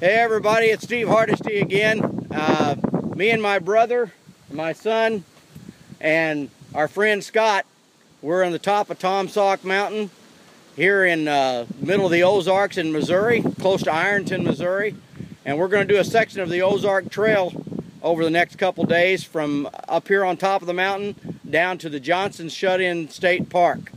Hey everybody, it's Steve Hardesty again. Me and my brother, my son, and our friend Scott, we're on the top of Taum Sauk Mountain here in the middle of the Ozarks in Missouri, close to Ironton, Missouri. And we're going to do a section of the Ozark Trail over the next couple days from up here on top of the mountain down to the Johnson Shut-In State Park.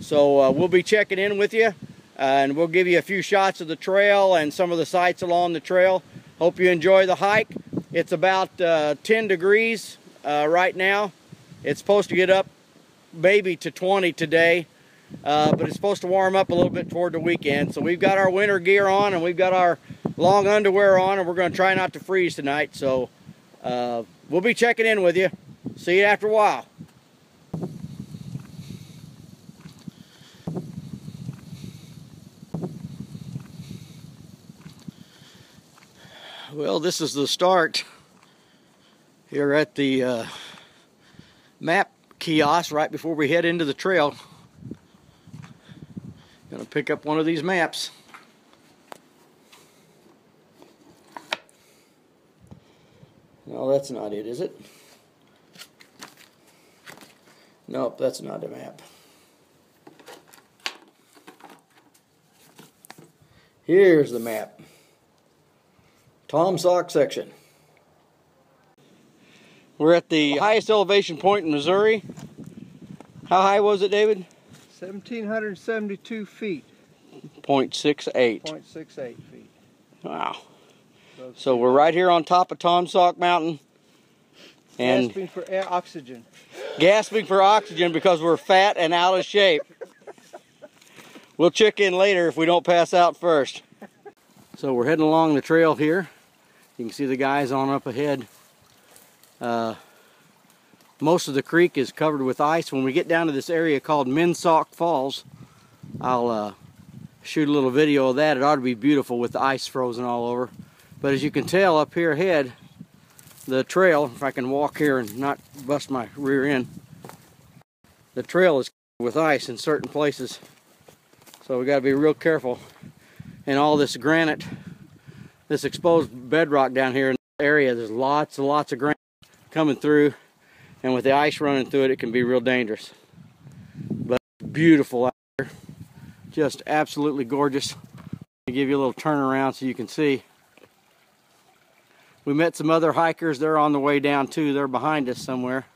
So we'll be checking in with you. And we'll give you a few shots of the trail and some of the sights along the trail. Hope you enjoy the hike. It's about 10 degrees right now. It's supposed to get up maybe to 20 today, but it's supposed to warm up a little bit toward the weekend. So we've got our winter gear on and we've got our long underwear on, and we're going to try not to freeze tonight. So we'll be checking in with you. See you after a while. Well, this is the start here at the map kiosk right before we head into the trail. Gonna pick up one of these maps. No, that's not it, is it? Nope, that's not a map. Here's the map. Taum Sauk section. We're at the highest elevation point in Missouri. How high was it, David? 1,772 feet. 0.68. 0.68 feet. Wow. So we're right here on top of Taum Sauk Mountain. And gasping for air, oxygen. Gasping for oxygen because we're fat and out of shape. We'll check in later if we don't pass out first. So we're heading along the trail here. You can see the guys on up ahead. Most of the creek is covered with ice. When we get down to this area called Mina Sauk Falls, I'll shoot a little video of that. It ought to be beautiful with the ice frozen all over. But as you can tell up here ahead, the trail, if I can walk here and not bust my rear end, the trail is covered with ice in certain places. So we got to be real careful. And all this granite, this exposed bedrock down here in the area, there's lots and lots of granite coming through, and with the ice running through it, it can be real dangerous. But beautiful out here, just absolutely gorgeous. I'll give you a little turnaround so you can see. We met some other hikers, they're on the way down too, they're behind us somewhere.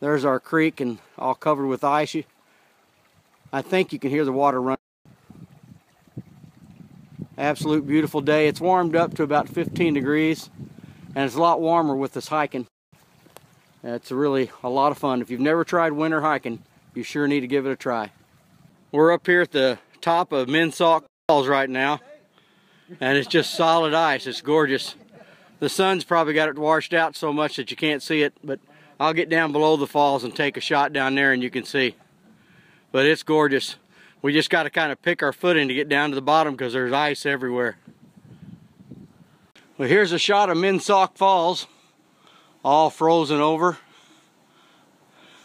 There's our creek and all covered with ice. I think you can hear the water running. Absolute beautiful day. It's warmed up to about 15 degrees, and it's a lot warmer with this hiking. It's really a lot of fun. If you've never tried winter hiking, you sure need to give it a try. We're up here at the top of Mina Sauk Falls right now, and it's just solid ice. It's gorgeous. The sun's probably got it washed out so much that you can't see it, but I'll get down below the falls and take a shot down there and you can see. But it's gorgeous. We just got to kind of pick our footing to get down to the bottom because there's ice everywhere. Well, here's a shot of Mina Sauk Falls, all frozen over.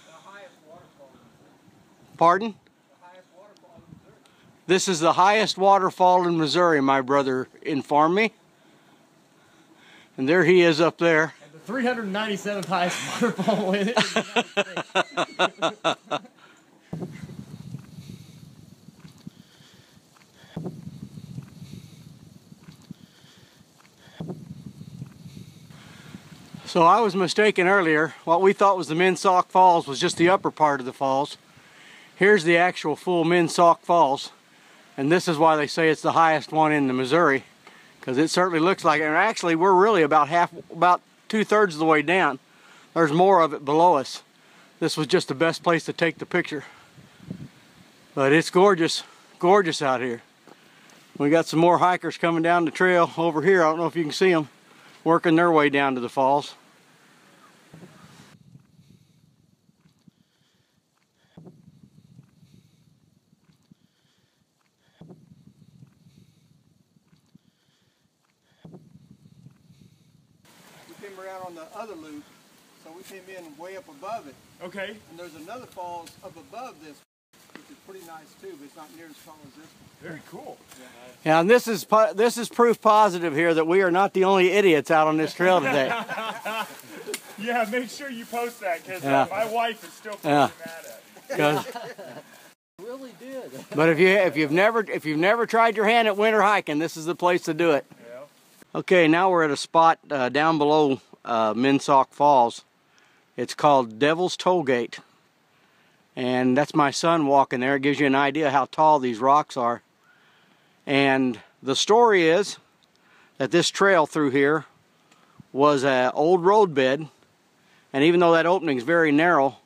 The highest waterfall. Pardon? The highest waterfall in Missouri. This is the highest waterfall in Missouri, my brother informed me. And there he is up there. And the 397th highest waterfall in the United States. So I was mistaken earlier. What we thought was the Mina Sauk Falls was just the upper part of the falls. Here's the actual full Mina Sauk Falls, and this is why they say it's the highest one in the Missouri, because it certainly looks like it. And actually, we're really about two-thirds of the way down. There's more of it below us. This was just the best place to take the picture. But it's gorgeous, gorgeous out here. We got some more hikers coming down the trail over here. I don't know if you can see them working their way down to the falls. We came around on the other loop, so we came in way up above it. Okay. And there's another falls up above this, which is pretty nice too, but it's not near as tall as this one. Very cool. Yeah, and this is proof positive here that we are not the only idiots out on this trail today. Yeah, make sure you post that, because my wife is still pretty mad at it. Really did. But if you've never tried your hand at winter hiking, this is the place to do it. Yeah. Okay, now we're at a spot down below Mina Sauk Falls. It's called Devil's Tollgate, and that's my son walking there. It gives you an idea how tall these rocks are. And the story is that this trail through here was an old roadbed, and even though that opening's very narrow,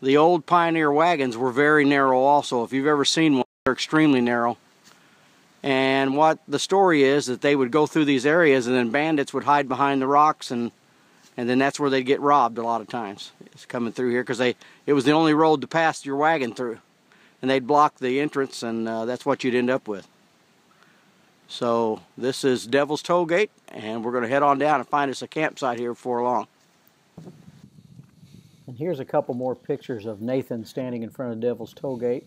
the old pioneer wagons were very narrow also. If you've ever seen one, they're extremely narrow. And what the story is that they would go through these areas, and then bandits would hide behind the rocks, and then that's where they'd get robbed a lot of times. It's coming through here because it was the only road to pass your wagon through. And they'd block the entrance, and that's what you'd end up with. So this is Devil's Tollgate, and we're going to head on down and find us a campsite here before long. And here's a couple more pictures of Nathan standing in front of Devil's Tollgate.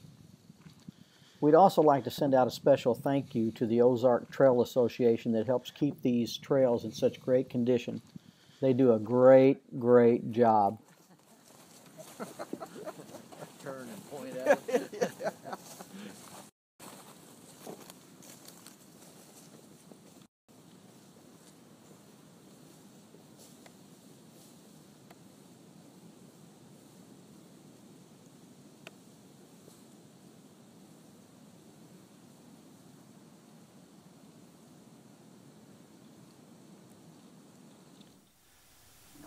We'd also like to send out a special thank you to the Ozark Trail Association that helps keep these trails in such great condition. They do a great, great job. Turn and point out.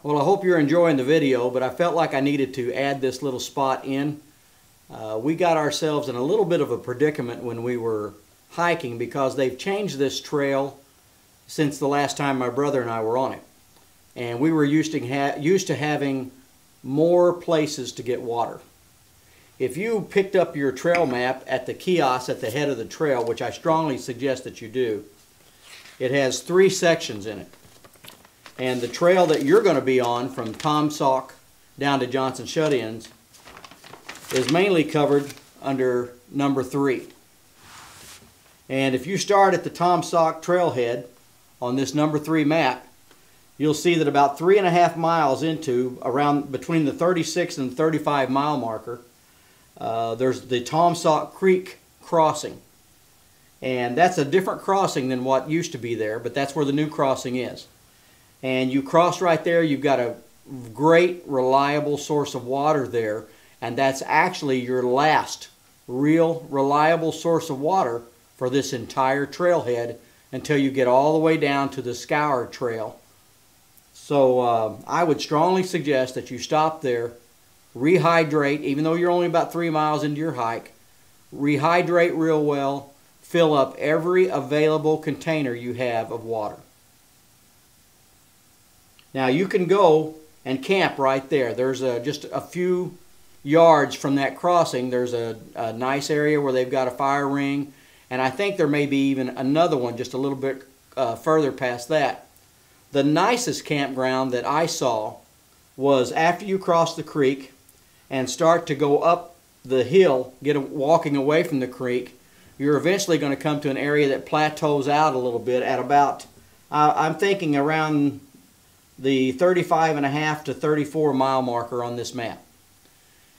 Well, I hope you're enjoying the video, but I felt like I needed to add this little spot in. We got ourselves in a little bit of a predicament when we were hiking, because they've changed this trail since the last time my brother and I were on it. And we were used to having more places to get water. If you picked up your trail map at the kiosk at the head of the trail, which I strongly suggest that you do, it has 3 sections in it. And the trail that you're going to be on from Taum Sauk down to Johnson Shut-Ins is mainly covered under number 3. And if you start at the Taum Sauk trailhead on this number 3 map, you'll see that about 3.5 miles into, around between the 36 and 35 mile marker, there's the Taum Sauk Creek crossing. And that's a different crossing than what used to be there, but that's where the new crossing is. And you cross right there, you've got a great, reliable source of water there, and that's actually your last real, reliable source of water for this entire trailhead until you get all the way down to the Scour Trail. So I would strongly suggest that you stop there, rehydrate, even though you're only about 3 miles into your hike, rehydrate real well, fill up every available container you have of water. Now you can go and camp right there. There's just a few yards from that crossing. There's a nice area where they've got a fire ring, and I think there may be even another one just a little bit further past that. The nicest campground that I saw was after you cross the creek and start to go up the hill, walking away from the creek, you're eventually going to come to an area that plateaus out a little bit at about, I'm thinking around the 35.5 to 34 mile marker on this map.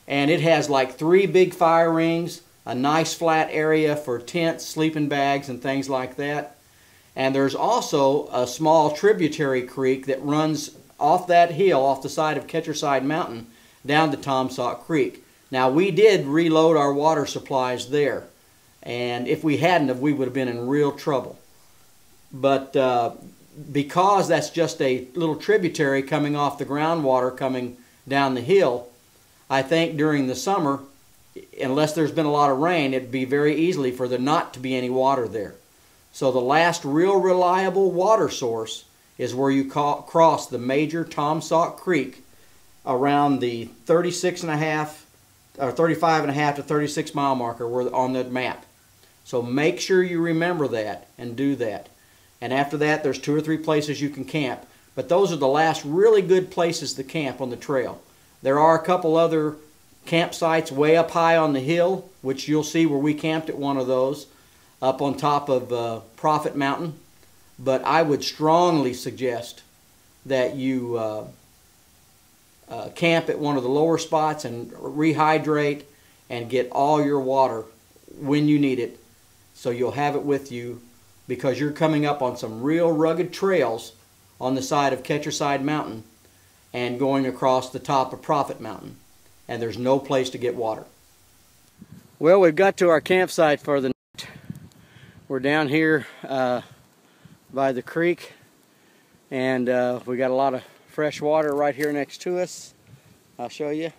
And it has like 3 big fire rings, a nice flat area for tents, sleeping bags, and things like that. And there's also a small tributary creek that runs off that hill, off the side of Ketcherside Mountain, down to Taum Sauk Creek. Now we did reload our water supplies there, and if we hadn't, we would have been in real trouble. But because that's just a little tributary coming off the groundwater coming down the hill, I think during the summer, unless there's been a lot of rain, it'd be very easily for there not to be any water there. So the last real reliable water source is where you cross the major Taum Sauk Creek around the 35.5 to 36 mile marker on the map. So make sure you remember that and do that. And after that, there's 2 or 3 places you can camp. But those are the last really good places to camp on the trail. There are a couple other campsites way up high on the hill, which you'll see where we camped at one of those, up on top of Prophet Mountain. But I would strongly suggest that you camp at one of the lower spots and rehydrate and get all your water when you need it, so you'll have it with you, because you're coming up on some real rugged trails on the side of Ketcherside Mountain and going across the top of Prophet Mountain, and there's no place to get water. Well, we've got to our campsite for the night. We're down here by the creek, and we got a lot of fresh water right here next to us. I'll show you.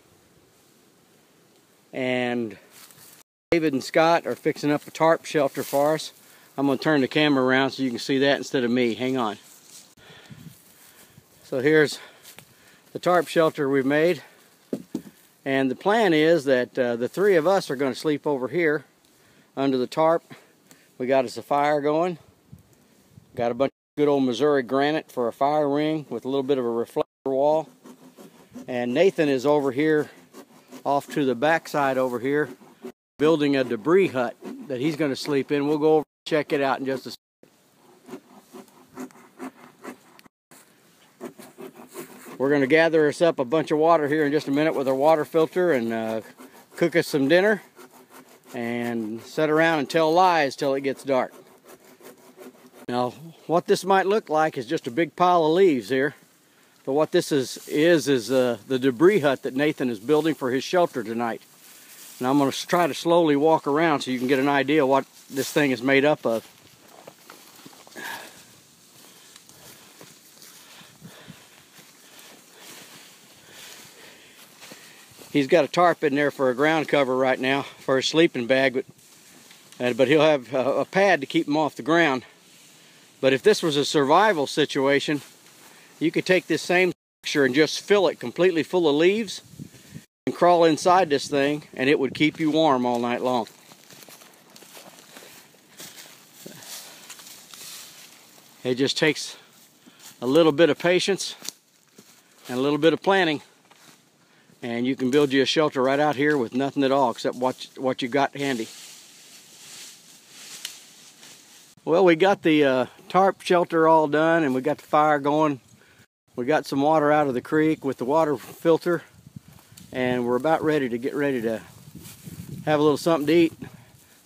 And David and Scott are fixing up a tarp shelter for us. I'm going to turn the camera around so you can see that instead of me. Hang on. So here's the tarp shelter we've made, and the plan is that the three of us are going to sleep over here under the tarp. We got us a fire going. Got a bunch of good old Missouri granite for a fire ring with a little bit of a reflector wall. And Nathan is over here off to the backside over here building a debris hut that he's going to sleep in. We'll go over and check it out in just a second. We're going to gather us up a bunch of water here in just a minute with our water filter and cook us some dinner and sit around and tell lies till it gets dark. Now, what this might look like is just a big pile of leaves here. But what this is the debris hut that Nathan is building for his shelter tonight. And I'm going to try to slowly walk around so you can get an idea what this thing is made up of. He's got a tarp in there for a ground cover right now for a sleeping bag, but he'll have a pad to keep him off the ground. But if this was a survival situation, you could take this same structure and just fill it completely full of leaves and crawl inside this thing, and it would keep you warm all night long. It just takes a little bit of patience and a little bit of planning, and you can build you a shelter right out here with nothing at all except what you got handy. Well, we got the tarp shelter all done, and we got the fire going. We got some water out of the creek with the water filter, and we're about ready to get ready to have a little something to eat.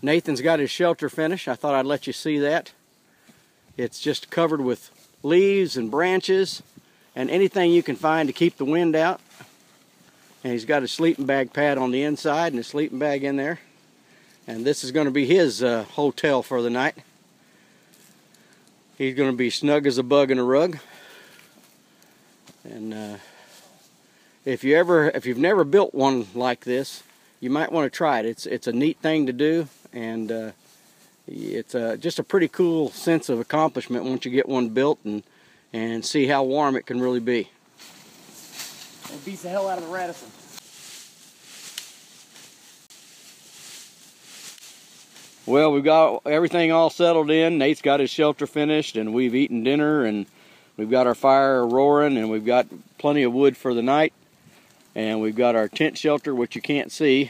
Nathan's got his shelter finished. I thought I'd let you see that. It's just covered with leaves and branches and anything you can find to keep the wind out. And he's got a sleeping bag pad on the inside and a sleeping bag in there. And this is going to be his hotel for the night. He's going to be snug as a bug in a rug. And if you've never built one like this, you might want to try it. It's a neat thing to do, and it's just a pretty cool sense of accomplishment once you get one built and see how warm it can really be. It beats the hell out of the Radisson. Well, we've got everything all settled in. Nate's got his shelter finished, and we've eaten dinner, and we've got our fire roaring, and we've got plenty of wood for the night. And we've got our tent shelter, which you can't see.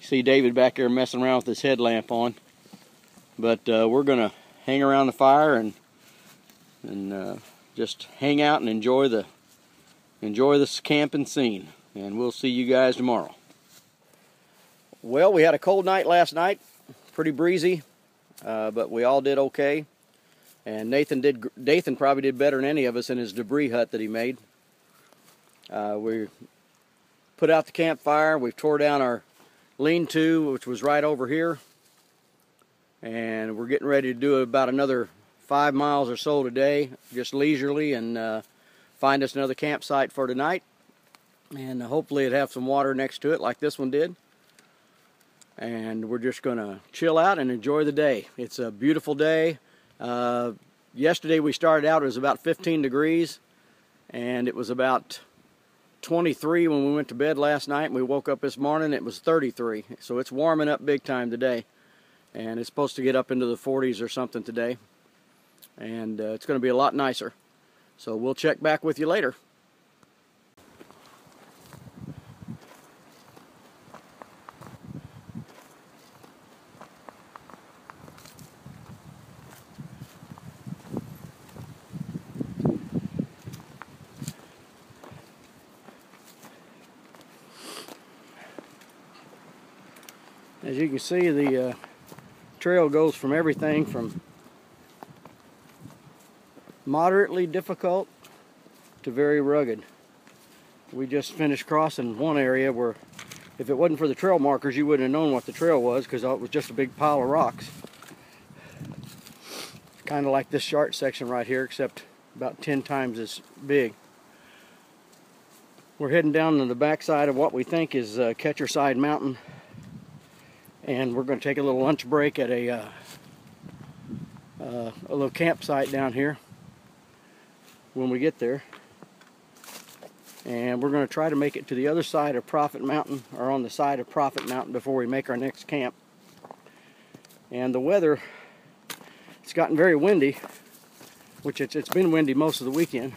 You see David back there messing around with his headlamp on. But we're going to hang around the fire and just hang out and enjoy this camping scene. And we'll see you guys tomorrow. Well, we had a cold night last night. Pretty breezy, but we all did okay. And Nathan probably did better than any of us in his debris hut that he made. We put out the campfire. We've tore down our lean-to, which was right over here. And we're getting ready to do about another 5 miles or so today, just leisurely, and find us another campsite for tonight. And hopefully it'll have some water next to it like this one did. And we're just going to chill out and enjoy the day. It's a beautiful day. Yesterday we started out, it was about 15 degrees, and it was about 23 when we went to bed last night, and we woke up this morning, it was 33. So it's warming up big time today, and it's supposed to get up into the 40s or something today, and it's going to be a lot nicer. So we'll check back with you later. As you can see, the trail goes from everything from moderately difficult to very rugged. We just finished crossing one area where if it wasn't for the trail markers, you wouldn't have known what the trail was because it was just a big pile of rocks. Kind of like this chart section right here, except about 10 times as big. We're heading down to the backside of what we think is Ketcherside Mountain, and we're going to take a little lunch break at a little campsite down here when we get there. And we're going to try to make it to the other side of Prophet Mountain, or on the side of Prophet Mountain, before we make our next camp. And the weather, it's gotten very windy, which it's been windy most of the weekend,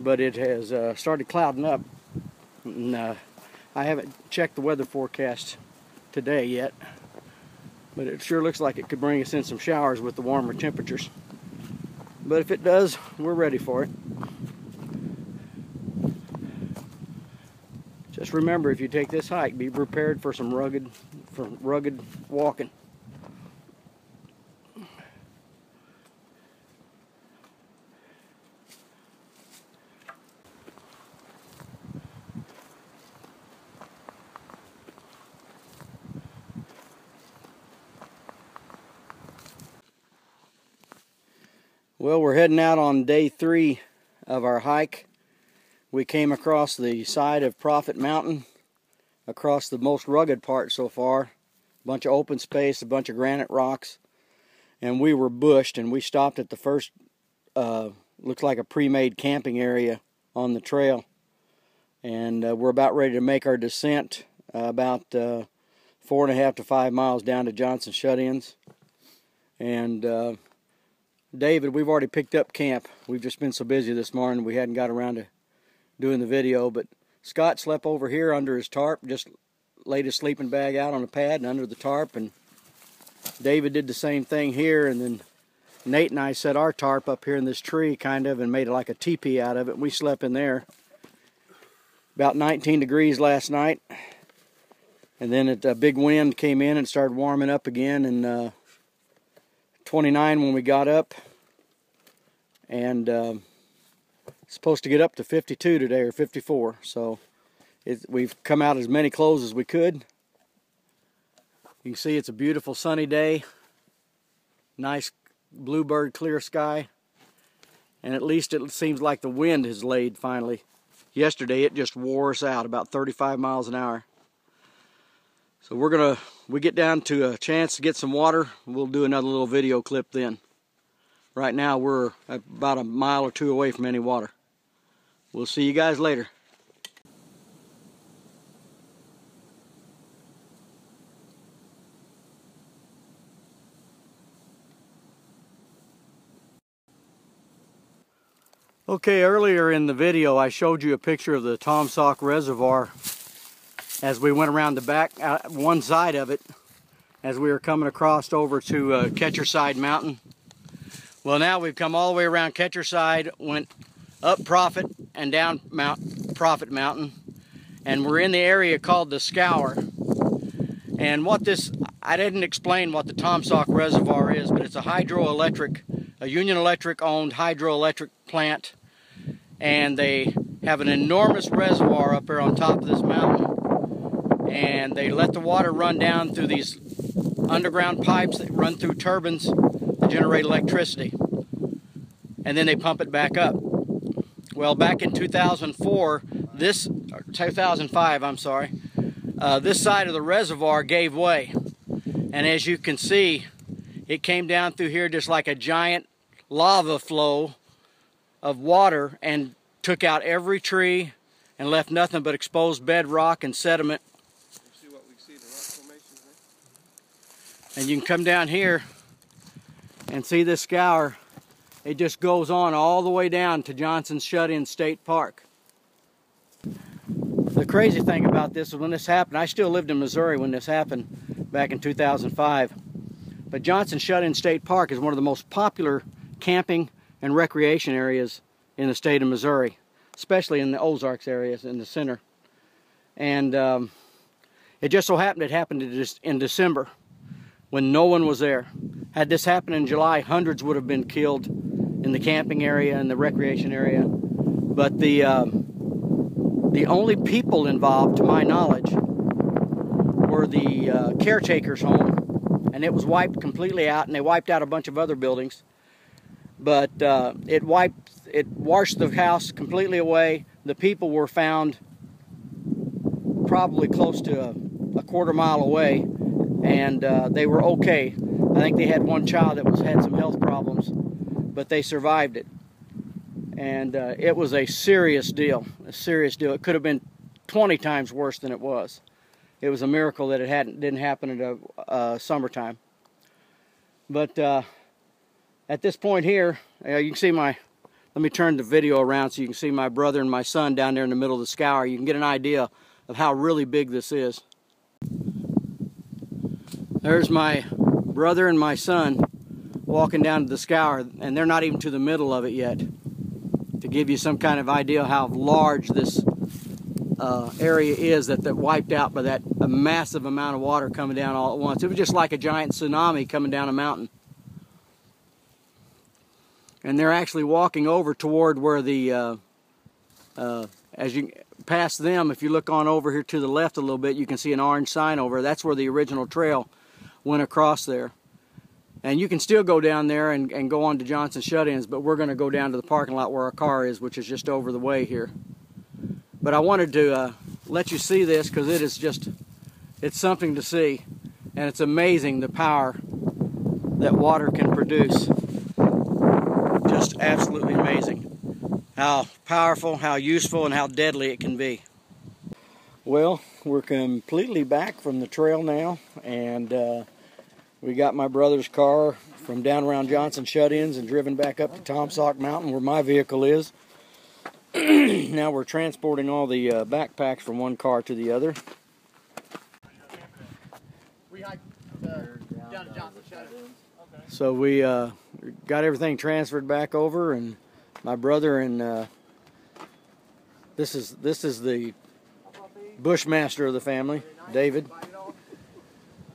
but it has started clouding up. And, I haven't checked the weather forecast today yet, but it sure looks like it could bring us in some showers with the warmer temperatures. But if it does, we're ready for it. Just remember, if you take this hike, be prepared for some rugged walking. Well, we're heading out on day 3 of our hike. We came across the side of Prophet Mountain, across the most rugged part so far. A bunch of open space, a bunch of granite rocks, and we were bushed, and we stopped at the first, looks like a pre-made camping area on the trail. And we're about ready to make our descent, about 4.5 to 5 miles down to Johnson Shut-Ins. And David, we've already picked up camp. We've just been so busy this morning, we hadn't got around to doing the video, but Scott slept over here under his tarp, just laid his sleeping bag out on a pad and under the tarp, and David did the same thing here, and then Nate and I set our tarp up here in this tree kind of and made it like a teepee out of it, and we slept in there. About 19 degrees last night, and then a big wind came in and started warming up again, and 29 when we got up, and supposed to get up to 52 today, or 54, so we've come out as many clothes as we could. You can see it's a beautiful sunny day, nice bluebird clear sky, and at least it seems like the wind has laid finally. Yesterday it just wore us out, about 35 miles an hour. So we get down to a chance to get some water, we'll do another little video clip then. Right now we're about a mile or two away from any water. We'll see you guys later. Okay, earlier in the video I showed you a picture of the Taum Sauk Reservoir as we went around the back, one side of it, as we were coming across over to Ketcherside Mountain. Well, now we've come all the way around Ketcherside, went up Prophet and down Prophet Mountain, and we're in the area called the Scour. And what this, I didn't explain what the Taum Sauk Reservoir is, but it's a Union Electric owned hydroelectric plant, and they have an enormous reservoir up here on top of this mountain, and they let the water run down through these underground pipes that run through turbines, generate electricity, and then they pump it back up. Well, back in 2005, this side of the reservoir gave way, and as you can see, it came down through here just like a giant lava flow of water and took out every tree and left nothing but exposed bedrock and sediment. You see what we see, the rock formations there? And you can come down here and see this scour, it just goes on all the way down to Johnson Shut-In State Park. The crazy thing about this is when this happened, I still lived in Missouri when this happened back in 2005. But Johnson Shut-In State Park is one of the most popular camping and recreation areas in the state of Missouri, especially in the Ozarks areas in the center. And It just so happened it happened in December when no one was there. Had this happened in July, hundreds would have been killed in the camping area and the recreation area. But the only people involved, to my knowledge, were the caretaker's home, and it was wiped completely out, and they wiped out a bunch of other buildings. But it washed the house completely away. The people were found probably close to a quarter mile away, and they were okay. I think they had one child that had some health problems, but they survived it. And it was a serious deal, a serious deal. It could have been 20 times worse than it was. It was a miracle that it didn't happen in the summertime. But at this point here, you can see let me turn the video around so you can see my brother and my son down there in the middle of the Scour. You can get an idea of how really big this is. There's my brother and my son walking down to the Scour, and they're not even to the middle of it yet, to give you some kind of idea how large this area is that wiped out by that a massive amount of water coming down all at once. It was just like a giant tsunami coming down a mountain. And they're actually walking over toward where the, as you pass them, if you look on over here to the left a little bit, you can see an orange sign over. That's where the original trail went across there. And you can still go down there and go on to Johnson Shut-Ins, but we're going to go down to the parking lot where our car is, which is just over the way here. But I wanted to let you see this because it is just, it's something to see. And it's amazing the power that water can produce. Just absolutely amazing. How powerful, how useful, and how deadly it can be. Well, we're completely back from the trail now, and we got my brother's car from down around Johnson Shut-Ins and driven back up to Taum Sauk Mountain where my vehicle is. Now we're transporting all the backpacks from one car to the other. So we got everything transferred back over, and my brother and this is the bushmaster of the family, David.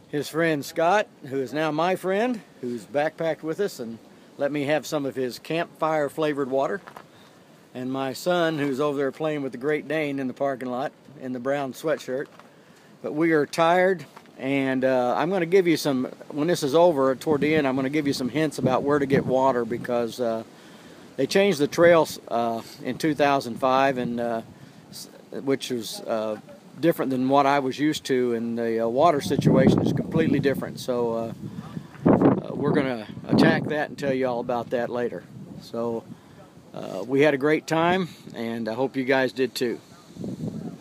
His friend Scott, who is now my friend, who's backpacked with us and let me have some of his campfire flavored water. And my son, who's over there playing with the Great Dane in the parking lot in the brown sweatshirt. But we are tired, and I'm going to give you some, when this is over toward the end, I'm going to give you some hints about where to get water, because they changed the trails in 2005, and which was different than what I was used to, and the water situation is completely different. So we're going to attack that and tell you all about that later. So we had a great time, and I hope you guys did too.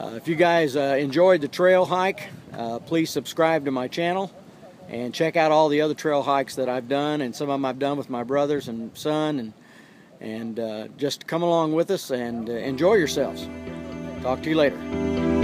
If you guys enjoyed the trail hike, please subscribe to my channel and check out all the other trail hikes that I've done, and some of them I've done with my brothers and son, and just come along with us and enjoy yourselves. Talk to you later.